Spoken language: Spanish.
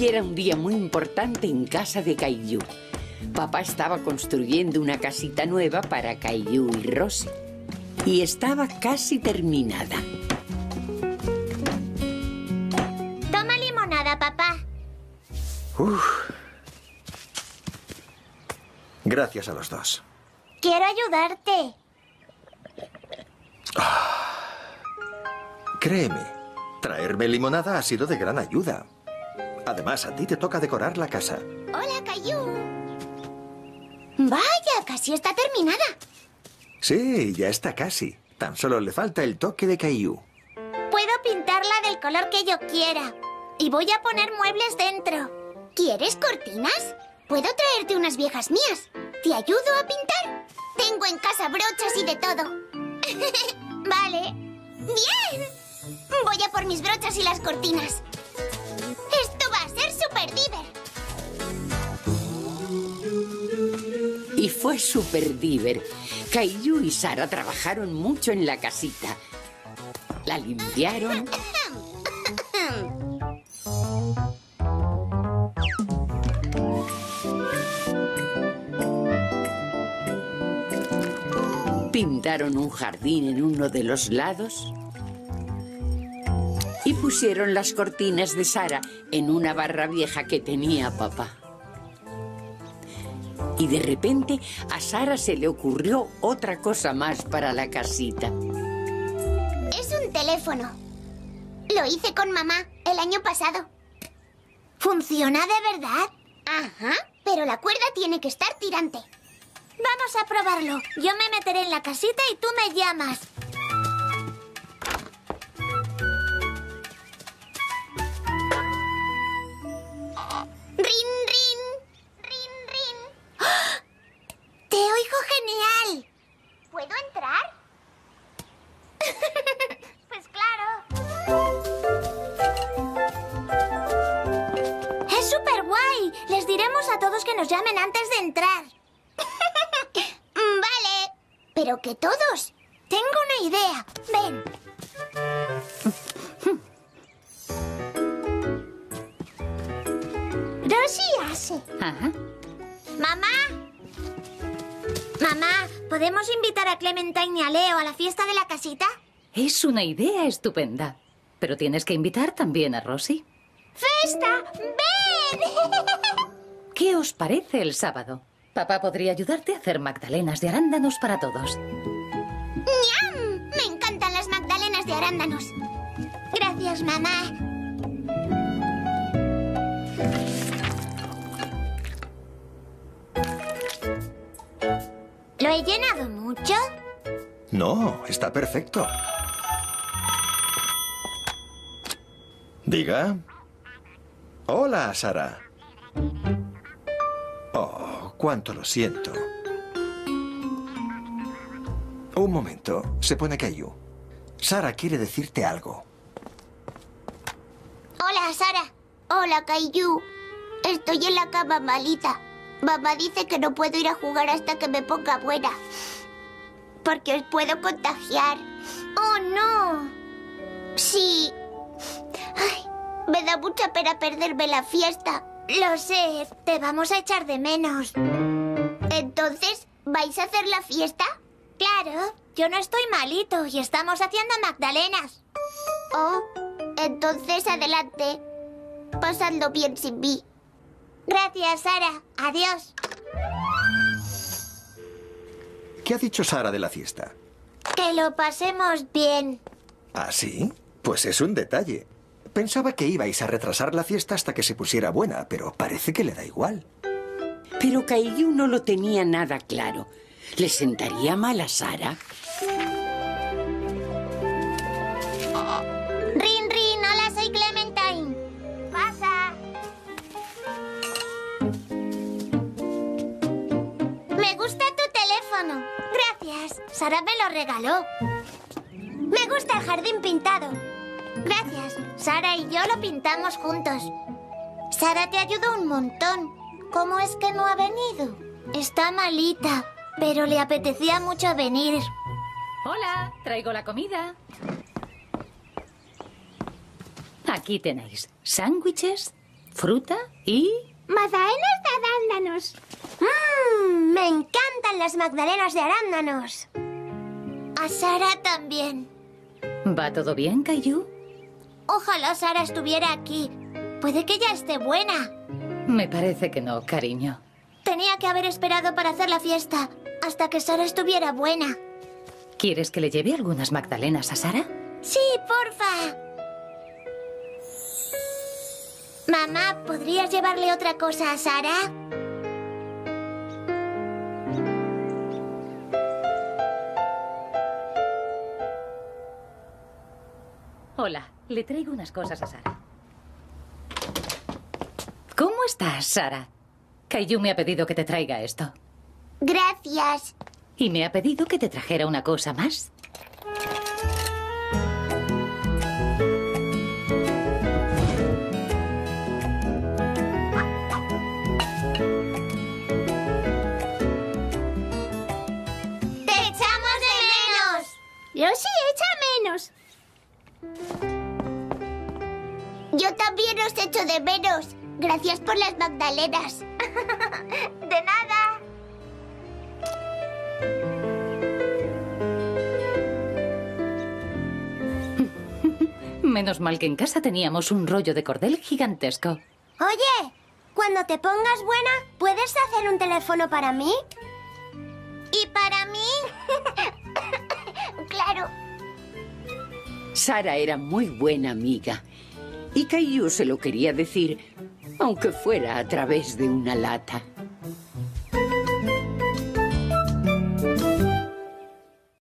Hoy era un día muy importante en casa de Caillou. Papá estaba construyendo una casita nueva para Caillou y Rosie. Y estaba casi terminada. Toma limonada, papá. Gracias a los dos. Quiero ayudarte. Créeme, traerme limonada ha sido de gran ayuda. Además, a ti te toca decorar la casa. Hola, Caillou. Vaya, casi está terminada. Sí, ya está casi. Tan solo le falta el toque de Caillou. Puedo pintarla del color que yo quiera. Y voy a poner muebles dentro. ¿Quieres cortinas? Puedo traerte unas viejas mías. ¿Te ayudo a pintar? Tengo en casa brochas y de todo. Vale. ¡Bien! Voy a por mis brochas y las cortinas. Esto va a ser súper diver. Y fue súper diver. Caillou y Sara trabajaron mucho en la casita. La limpiaron. Pintaron un jardín en uno de los lados y pusieron las cortinas de Sara en una barra vieja que tenía papá. Y de repente a Sara se le ocurrió otra cosa más para la casita. Es un teléfono. Lo hice con mamá el año pasado. ¿Funciona de verdad? Ajá, pero la cuerda tiene que estar tirante. Vamos a probarlo. Yo me meteré en la casita y tú me llamas. ¡Rin, rin! ¡Rin, rin! ¡Oh! ¡Te oigo genial! ¿Puedo entrar? Pues claro. ¡Es súper guay! Les diremos a todos que nos llamen antes de entrar. Vale. Pero que todos. Tengo una idea. Ven. Rosie hace. Ajá. Mamá. Mamá, ¿podemos invitar a Clementine y a Leo a la fiesta de la casita? Es una idea estupenda. Pero tienes que invitar también a Rosie. ¡Festa! ¡Ven! ¿Qué os parece el sábado? Papá podría ayudarte a hacer magdalenas de arándanos para todos. ¡Ñam! Me encantan las magdalenas de arándanos. Gracias, mamá. ¿Lo he llenado mucho? No, está perfecto. Diga. Hola, Sara. Oh, cuánto lo siento. Un momento, se pone Caillou. Sara quiere decirte algo. Hola, Sara. Hola, Caillou. Estoy en la cama malita. Mamá dice que no puedo ir a jugar hasta que me ponga buena. Porque os puedo contagiar. ¡Oh, no! Sí. Ay, me da mucha pena perderme la fiesta. Lo sé, te vamos a echar de menos. ¿Entonces vais a hacer la fiesta? Claro, yo no estoy malito y estamos haciendo magdalenas. Oh, entonces adelante. Pasadlo bien sin mí. Gracias, Sara. Adiós. ¿Qué ha dicho Sara de la fiesta? Que lo pasemos bien. ¿Ah, sí? Pues es un detalle. Pensaba que ibais a retrasar la fiesta hasta que se pusiera buena, pero parece que le da igual. Pero Caillou no lo tenía nada claro. ¿Le sentaría mal a Sara? Rin, rin, hola, soy Clementine. Pasa. Me gusta tu teléfono. Gracias. Sara me lo regaló. Me gusta el jardín pintado. Gracias. Sara y yo lo pintamos juntos. Sara te ayudó un montón. ¿Cómo es que no ha venido? Está malita, pero le apetecía mucho venir. Hola, traigo la comida. Aquí tenéis sándwiches, fruta y... ¡Magdalenas de arándanos! ¡Mmm! ¡Me encantan las magdalenas de arándanos! A Sara también. ¿Va todo bien, Caillou? Ojalá Sara estuviera aquí. Puede que ya esté buena. Me parece que no, cariño. Tenía que haber esperado para hacer la fiesta hasta que Sara estuviera buena. ¿Quieres que le lleve algunas magdalenas a Sara? Sí, porfa. Mamá, ¿podrías llevarle otra cosa a Sara? Hola, le traigo unas cosas a Sara. ¿Cómo estás, Sara? Caillou me ha pedido que te traiga esto. Gracias. Y me ha pedido que te trajera una cosa más. Rosie, echa menos. Yo también os echo de menos. Gracias por las magdalenas. De nada. Menos mal que en casa teníamos un rollo de cordel gigantesco. Oye, cuando te pongas buena, ¿puedes hacer un teléfono para mí? ¿Y para mí? Claro. Sara era muy buena amiga y Caillou se lo quería decir, aunque fuera a través de una lata.